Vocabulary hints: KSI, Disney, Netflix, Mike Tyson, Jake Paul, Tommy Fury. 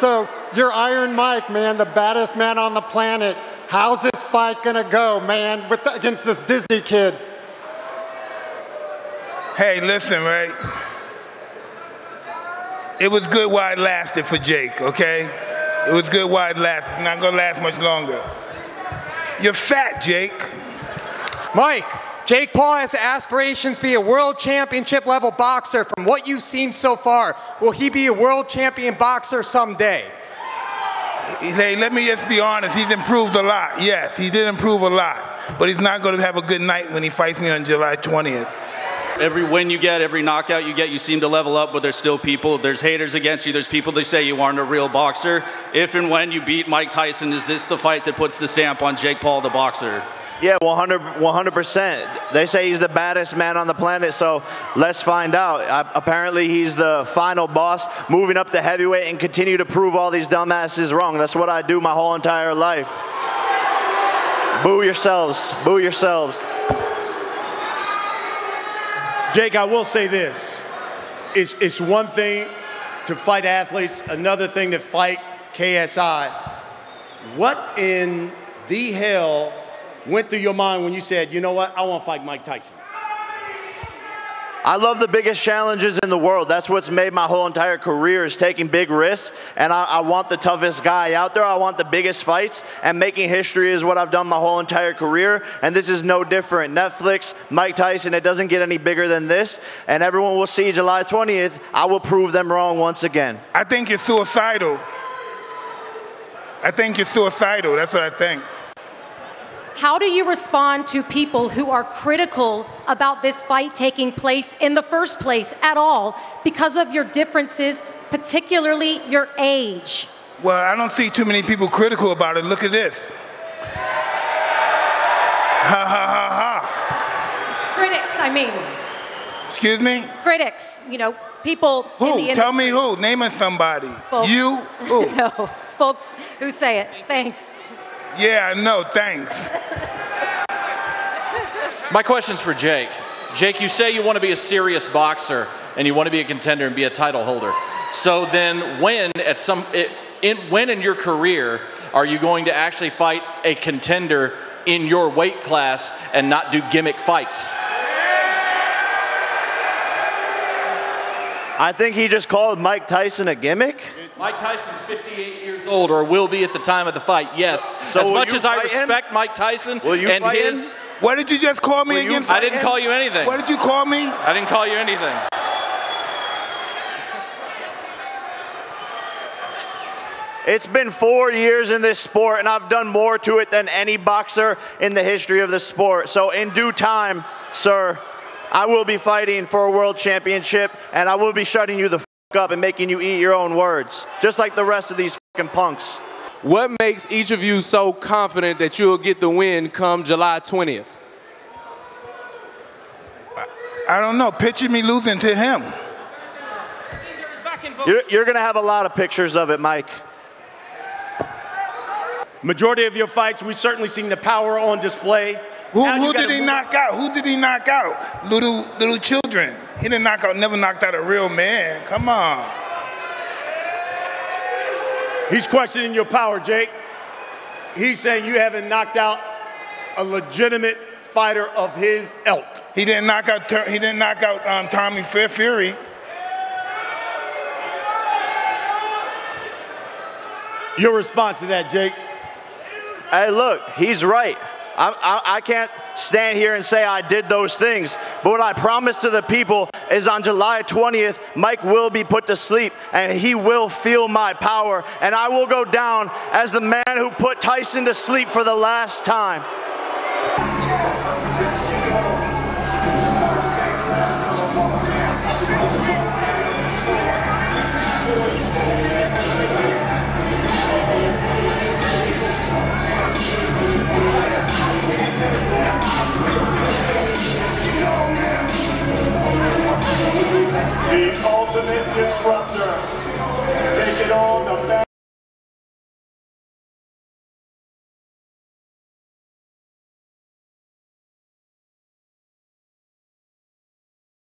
So you're Iron Mike, man, the baddest man on the planet. How's this fight gonna go, man, against this Disney kid? Hey, listen, right? It was good while it lasted for Jake, okay? It was good while it lasted. I'm not gonna last much longer. You're fat, Jake. Mike, Jake Paul has aspirations to be a world championship level boxer. From what you've seen so far, will he be a world champion boxer someday? Hey, let me just be honest. He's improved a lot. Yes, he did improve a lot. But he's not going to have a good night when he fights me on July 20th. Every win you get, every knockout you get, you seem to level up, but there's still people. There's haters against you. There's people that say you aren't a real boxer. If and when you beat Mike Tyson, is this the fight that puts the stamp on Jake Paul, the boxer? Yeah, 100%. They say he's the baddest man on the planet, so let's find out. Apparently, he's the final boss, moving up to heavyweight and continue to prove all these dumbasses wrong. That's what I do my whole entire life. Boo yourselves. Boo yourselves. Jake, I will say this. It's one thing to fight athletes, another thing to fight KSI. What in the hell went through your mind when you said, you know what, I want to fight Mike Tyson? I love the biggest challenges in the world. That's what's made my whole entire career, is taking big risks. And I want the toughest guy out there. I want the biggest fights. And making history is what I've done my whole entire career. And this is no different. Netflix, Mike Tyson, it doesn't get any bigger than this. And everyone will see July 20th. I will prove them wrong once again. I think you're suicidal. I think you're suicidal. That's what I think. How do you respond to people who are critical about this fight taking place in the first place at all because of your differences, particularly your age? Well, I don't see too many people critical about it. Look at this. Ha, ha, ha, ha. Critics, I mean. Excuse me? Critics, you know, people who? In the industry. Tell me who. Name it somebody. Folks. You? Who? No, folks who say it. Thanks. Yeah, no, thanks. My question's for Jake. Jake, you say you want to be a serious boxer and you want to be a contender and be a title holder. So then when in your career are you going to actually fight a contender in your weight class and not do gimmick fights? I think he just called Mike Tyson a gimmick. Mike Tyson's 58 years old, or will be at the time of the fight, yes. So as much as I respect Mike Tyson and his... What did you just call me again? I didn't call you anything. What did you call me? I didn't call you anything. It's been 4 years in this sport, and I've done more to it than any boxer in the history of the sport. So in due time, sir, I will be fighting for a world championship, and I will be shutting you the f up and making you eat your own words, just like the rest of these fucking punks. What makes each of you so confident that you'll get the win come July 20th? I don't know. Picture me losing to him. You're going to have a lot of pictures of it, Mike. Majority of your fights, we've certainly seen the power on display. Who did he knock out? Who did he knock out? Little children. He didn't knock out, never knocked out a real man. Come on. He's questioning your power, Jake. He's saying you haven't knocked out a legitimate fighter of his ilk. He didn't knock out. He didn't knock out Tommy Fury. Your response to that, Jake? Hey, look, he's right. I can't stand here and say I did those things, but what I promise to the people is on July 20th, Mike will be put to sleep, and he will feel my power, and I will go down as the man who put Tyson to sleep for the last time. That's right.